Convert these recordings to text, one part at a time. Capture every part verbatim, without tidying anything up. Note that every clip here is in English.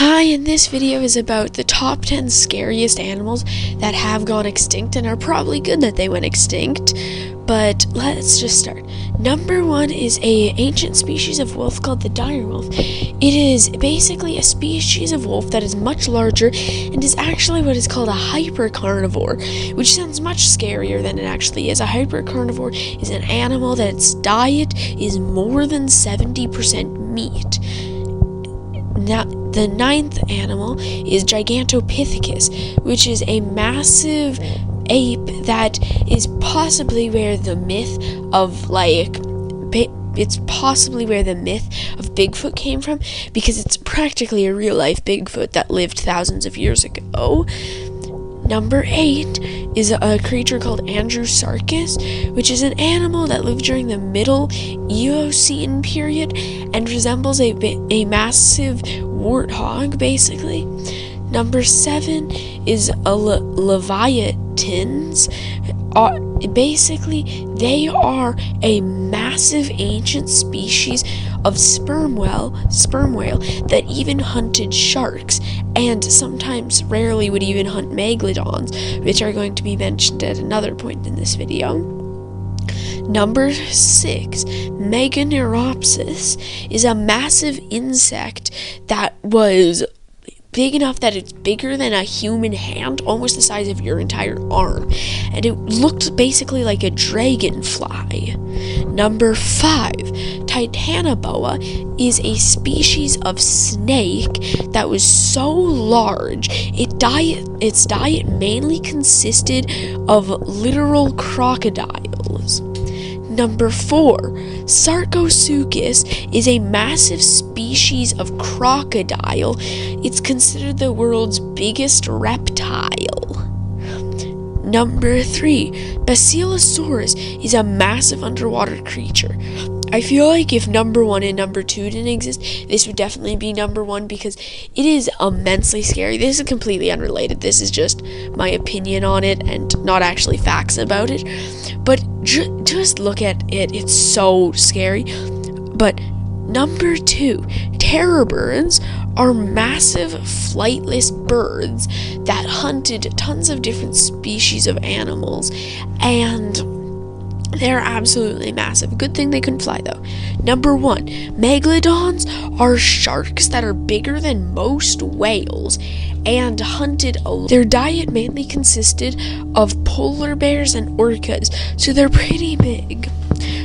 Hi, and this video is about the top ten scariest animals that have gone extinct and are probably good that they went extinct, but let's just start. Number one is a ancient species of wolf called the dire wolf. It is basically a species of wolf that is much larger and is actually what is called a hypercarnivore, which sounds much scarier than it actually is. A hypercarnivore is an animal that its diet is more than seventy percent meat. Now, the ninth animal is Gigantopithecus, which is a massive ape that is possibly where the myth of, like, it's possibly where the myth of Bigfoot came from, because it's practically a real-life Bigfoot that lived thousands of years ago. Number eight is a creature called Andrewsarchus, which is an animal that lived during the middle Eocene period and resembles a, a massive warthog, basically. Number seven is a le leviathans. Uh, basically, they are a massive ancient species of sperm whale, sperm whale that even hunted sharks, and sometimes rarely would even hunt megalodons, which are going to be mentioned at another point in this video. Number six, Meganeuropsis, is a massive insect that was big enough that it's bigger than a human hand, almost the size of your entire arm, and it looked basically like a dragonfly. Number five, Titanoboa is a species of snake that was so large, it diet, its diet mainly consisted of literal crocodiles. Number four, Sarcosuchus is a massive species of crocodile. It's considered the world's biggest reptile. Number three, Basilosaurus is a massive underwater creature. I feel like if number one and number two didn't exist, this would definitely be number one because it is immensely scary. This is completely unrelated. This is just my opinion on it and not actually facts about it. But ju just look at it. It's so scary. But number two, terrorburns are massive flightless birds that hunted tons of different species of animals, and they're absolutely massive. Good thing they couldn't fly, though. Number one, megalodons are sharks that are bigger than most whales and hunted a lot. Their diet mainly consisted of polar bears and orcas, so they're pretty big.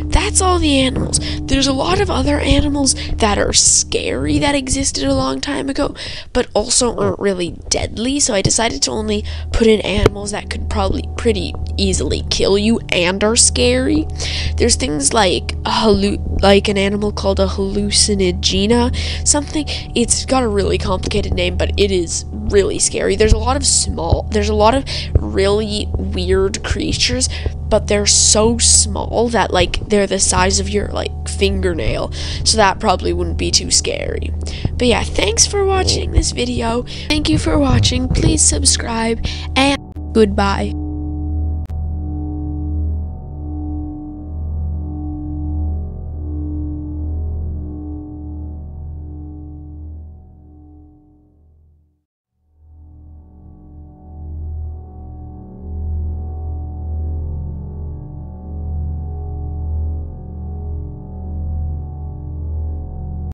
That's all the animals. There's a lot of other animals that are scary that existed a long time ago, but also aren't really deadly, so I decided to only put in animals that could probably pretty easily kill you and are scary. There's things like a like an animal called a hallucinogena, something. It's got a really complicated name, but it is really scary. There's a lot of small, there's a lot of really weird creatures, but they're so small that, like, they're the size of your, like, fingernail, so that probably wouldn't be too scary. But yeah, thanks for watching this video. Thank you for watching. Please subscribe, and goodbye.